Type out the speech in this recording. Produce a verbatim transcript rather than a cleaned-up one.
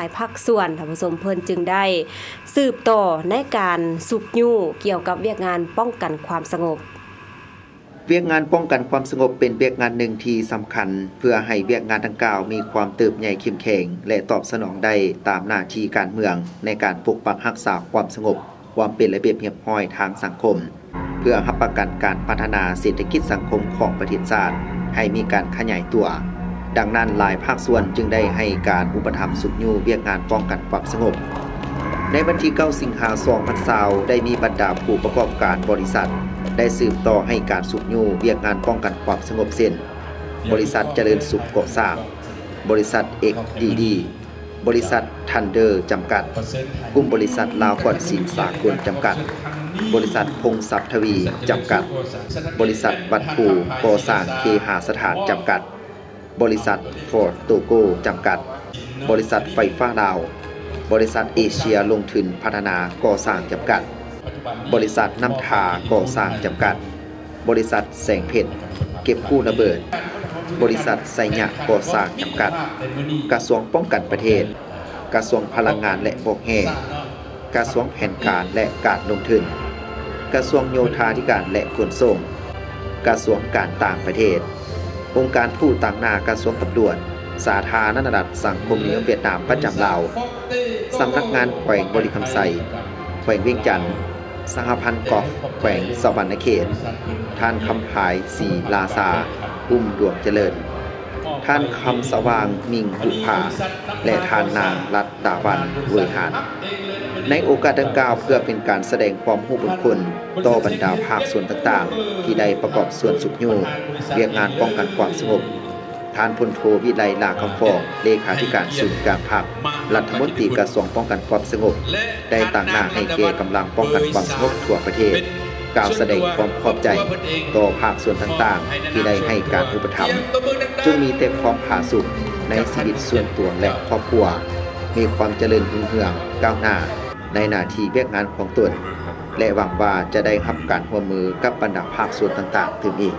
ายภาคส่วนท่านผู้ชมเพิ่นจึงได้สืบต่อในการสุกยู่เกี่ยวกับเวียกงานป้องกันความสงบเวียกงานป้องกันความสงบเป็นเวียกงานหนึ่งที่สำคัญเพื่อให้เวียกงานดังกล่าวมีความเติบใหญ่เข้มแข็งและตอบสนองได้ตามหน้าที่การเมืองในการปกปักรักษาความสงบความเป็นระเบียบเรียบร้อยทางสังคมเพื่อรับประกันการพัฒนาเศรษฐกิจสังคมของประเทศชาติให้มีการขยายตัวดังนั้นหลายภาคส่วนจึงได้ให้การอุปถัมภ์สุกยู่เวียกงานป้องกันความสงบในวันที่เก้าสิงหาคม สองพันยี่สิบได้มีบรรดาผู้ประกอบการบริษัทได้สืบต่อให้การสุกยู่เวียกงานป้องกันความสงบเส้นบริษัทเจริญสุขเกาะสามบริษัทเอกดีดีบริษัททันเดอร์จำกัดกลุ่มบริษัทลาวก่อนสินสากลจำกัดบริษัทพงศัพทวีจำกัดบริษัทวัดภูโกสานเคหสถานจำกัดบริษัทฟอร์ตูโกจำกัดบริษัทไฟฟ้าลาวบริษัทเอเชียลงทุนพัฒนาก่อสร้างจำกัดบริษัทน้ำทาก่อสร้างจำกัดบริษัทแสงเพชรเก็บกู้ระเบิดบริษัทไซยะก่อสร้างจำกัดกระทรวงป้องกันประเทศกระทรวงพลังงานและบกแห่งกระทรวงแผนการและการลงทุนกระทรวงโยธาธิการและขนส่งกระทรวงการต่างประเทศองค์การผู้ต่างหน้ากระทรวงตำรวจสาธารณรัฐสังคมนิยมเวียดนามประจำลาวสำนักงานแขวงบริคำไสแขวงเวียงจันทร์สหพันธ์กอล์ฟแขวงสวรรณเขตท่านคำภายศรีลาซาอุ้มดวงเจริญท่านคำสว่างมิ่งบุภาและท่านนางรัตตาวันรวยหานในโอกาสดังกล่าวเพื่อเป็นการแสดงความรู้บุญคุณต่อบรรดาภาคส่วนต่างๆที่ได้ประกอบส่วนสุกยู่เวียกงานป้องกันความสงบท่านพลโทวิไลลาคำฟองเลขาธิการศูนย์การพักรัฐมนตรีกระทรวงป้องกันความสงบได้ต่างหน้าให้เกกำลังป้องกันความสงบทั่วประเทศกล่าวแสดงความขอบใจต่อภาคส่วนต่างๆที่ได้ให้การอุปถัมภ์จงมีแต่ความผาสุกในชีวิตส่วนตัวและครอบครัวมีความเจริญรุ่งเรืองก้าวหน้าในหน้าที่เวียกงานของตนและหวังว่าจะได้รับการร่วมมือกับบรรดาภาคส่วนต่างๆถึงอีก